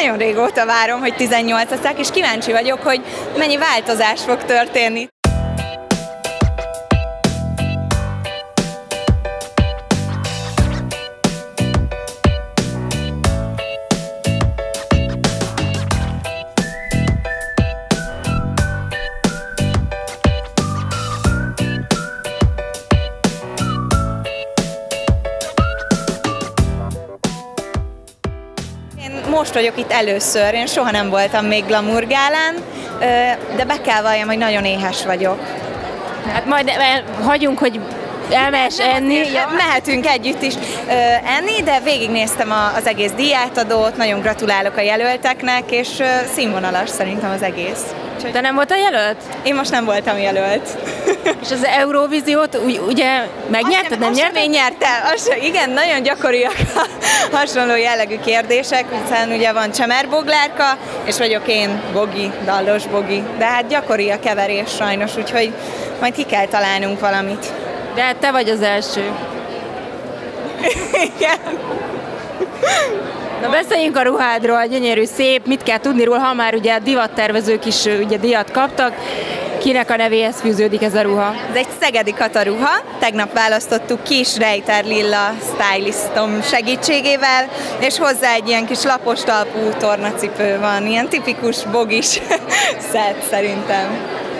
nagyon régóta várom, hogy 18 leszek, és kíváncsi vagyok, hogy mennyi változás fog történni. Most vagyok itt először, én soha nem voltam még Glamour gálán, de be kell valljam, hogy nagyon éhes vagyok. Hát majd hagyunk, hogy elmess enni. Mehetünk együtt is enni, de végignéztem az egész díjátadót, nagyon gratulálok a jelölteknek, és színvonalas szerintem az egész. De nem voltál jelölt? Én most nem voltam jelölt. És az Eurovíziót ugye megnyerted, nem nyerted? Én nyertem. Igen, nagyon gyakoriak a hasonló jellegű kérdések, hiszen ugye van Csemer Boglárka, és vagyok én Bogi, Dallos Bogi. De hát gyakori a keverés sajnos, úgyhogy majd ki kell találnunk valamit. De hát te vagy az első. Igen. Na beszéljünk a ruhádról, gyönyörű, szép, mit kell tudni róla, ha már ugye a divattervezők is ugye díjat kaptak. Kinek a nevéhez fűződik ez a ruha? Ez egy szegedi Kata ruha, tegnap választottuk ki is Rejter Lilla stylistom segítségével, és hozzá egy ilyen kis lapos talpú tornacipő van, ilyen tipikus bogis szett szerintem.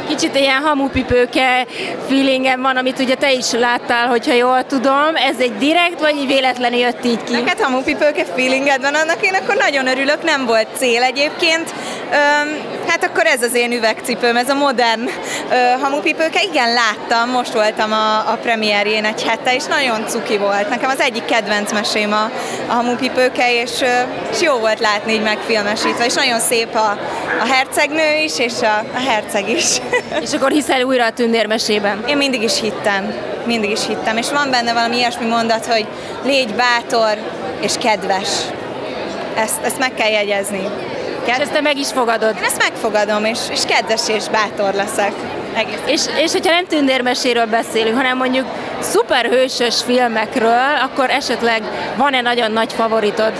Kicsit ilyen hamupipőke feelingem van, amit ugye te is láttál, hogyha jól tudom. Ez egy direkt, vagy így véletlenül jött így ki? Neked hamupipőke feelinged van, annak én akkor nagyon örülök, nem volt cél egyébként. Hát akkor ez az én üvegcipőm, ez a modern hamupipőke. Igen, láttam, most voltam a premierjén egy hete, és nagyon cuki volt. Nekem az egyik kedvenc mesém a hamupipőke, és jó volt látni így megfilmesítve, és nagyon szép a hercegnő is, és a herceg is. És akkor hiszel újra a tündérmesében? Én mindig is hittem, és van benne valami ilyesmi mondat, hogy légy bátor és kedves. Ezt meg kell jegyezni. És ezt te meg is fogadod? Én ezt megfogadom, és kedves és bátor leszek. És hogyha nem tündérmeséről beszélünk, hanem mondjuk szuperhősös filmekről, akkor esetleg van-e nagyon nagy favoritod?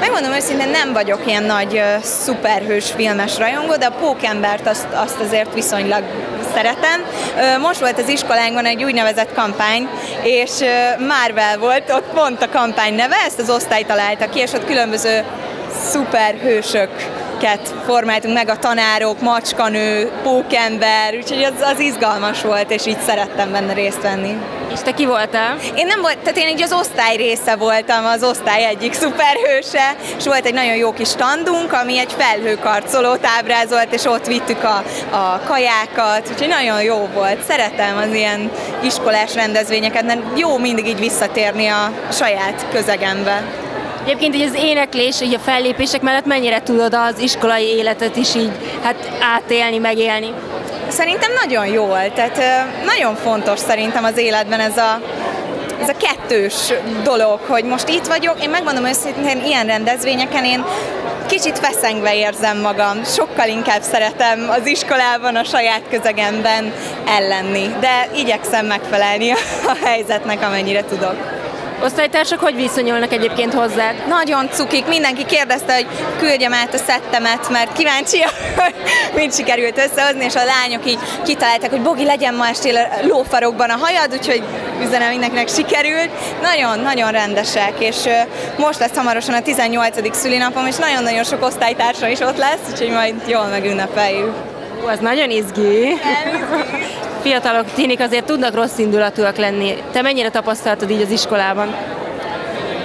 Megmondom őszintén, nem vagyok ilyen nagy szuperhős filmes rajongó, de a Pókembert azt azért viszonylag szeretem. Most volt az iskolánkban egy úgynevezett kampány, és Marvel volt, ott pont a kampány neve, ezt az osztály találta ki, és ott különböző szuperhősök formáltunk meg, a tanárok, macskanő, pókember, úgyhogy az izgalmas volt, és így szerettem benne részt venni. És te ki voltál? Én nem voltam, tehát én így az osztály része voltam, az osztály egyik szuperhőse, és volt egy nagyon jó kis standunk, ami egy felhőkarcolót ábrázolt, és ott vittük a kajákat, úgyhogy nagyon jó volt. Szeretem az ilyen iskolás rendezvényeket, mert jó mindig így visszatérni a saját közegembe. Egyébként így az éneklés, így a fellépések mellett mennyire tudod az iskolai életet is így hát átélni, megélni? Szerintem nagyon jól, tehát nagyon fontos szerintem az életben ez a kettős dolog, hogy most itt vagyok, én megmondom őszintén, ilyen rendezvényeken én kicsit feszengve érzem magam, sokkal inkább szeretem az iskolában, a saját közegemben ellenni, de igyekszem megfelelni a helyzetnek, amennyire tudok. Osztálytársak hogy viszonyulnak egyébként hozzád? Nagyon cukik, mindenki kérdezte, hogy küldjem át a szettemet, mert kíváncsiak, hogy mit sikerült összehozni, és a lányok így kitalálták, hogy Bogi, legyen ma estél lófarokban a hajad, úgyhogy üzenem mindenkinek sikerült. Nagyon-nagyon rendesek, és most lesz hamarosan a 18. szülinapom, és nagyon-nagyon sok osztálytársam is ott lesz, úgyhogy majd jól megünnepeljük. Az nagyon izgi. Fiatalok, tinik azért tudnak rossz indulatúak lenni. Te mennyire tapasztaltad így az iskolában?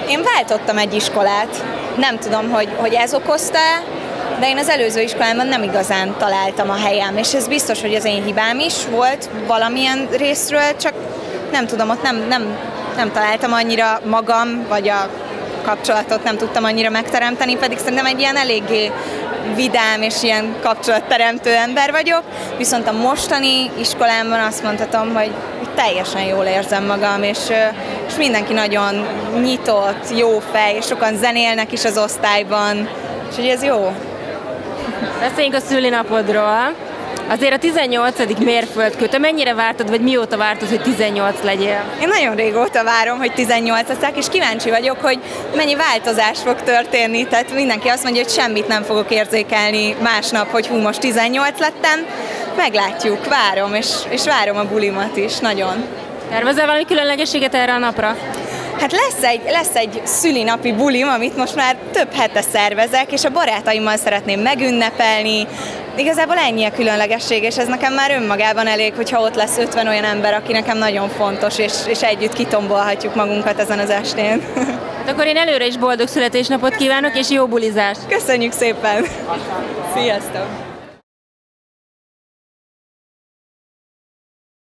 Én váltottam egy iskolát. Nem tudom, hogy ez okozta, de én az előző iskolámban nem igazán találtam a helyem. És ez biztos, hogy az én hibám is volt valamilyen részről, csak nem tudom, ott nem találtam annyira magam, vagy a kapcsolatot nem tudtam annyira megteremteni, pedig szerintem egy ilyen eléggé vidám és ilyen kapcsolatteremtő ember vagyok, viszont a mostani iskolámban azt mondhatom, hogy teljesen jól érzem magam, és mindenki nagyon nyitott, jó fej, és sokan zenélnek is az osztályban, úgyhogy ez jó. Beszéljünk a szülinapodról. Azért a 18. mérföldkőt, mennyire vártad, vagy mióta vártad, hogy 18 legyél? Én nagyon régóta várom, hogy 18 leszek, és kíváncsi vagyok, hogy mennyi változás fog történni. Tehát mindenki azt mondja, hogy semmit nem fogok érzékelni másnap, hogy hú, most 18 lettem. Meglátjuk, várom, és várom a bulimat is, nagyon. Tervezel valami különlegességet erre a napra? Hát lesz egy szülinapi bulim, amit most már több hete szervezek, és a barátaimmal szeretném megünnepelni. Igazából ennyi a különlegesség, és ez nekem már önmagában elég, hogyha ott lesz 50 olyan ember, aki nekem nagyon fontos, és együtt kitombolhatjuk magunkat ezen az estén. Hát akkor én előre is boldog születésnapot kívánok, és jó bulizást! Köszönjük szépen! Sziasztok!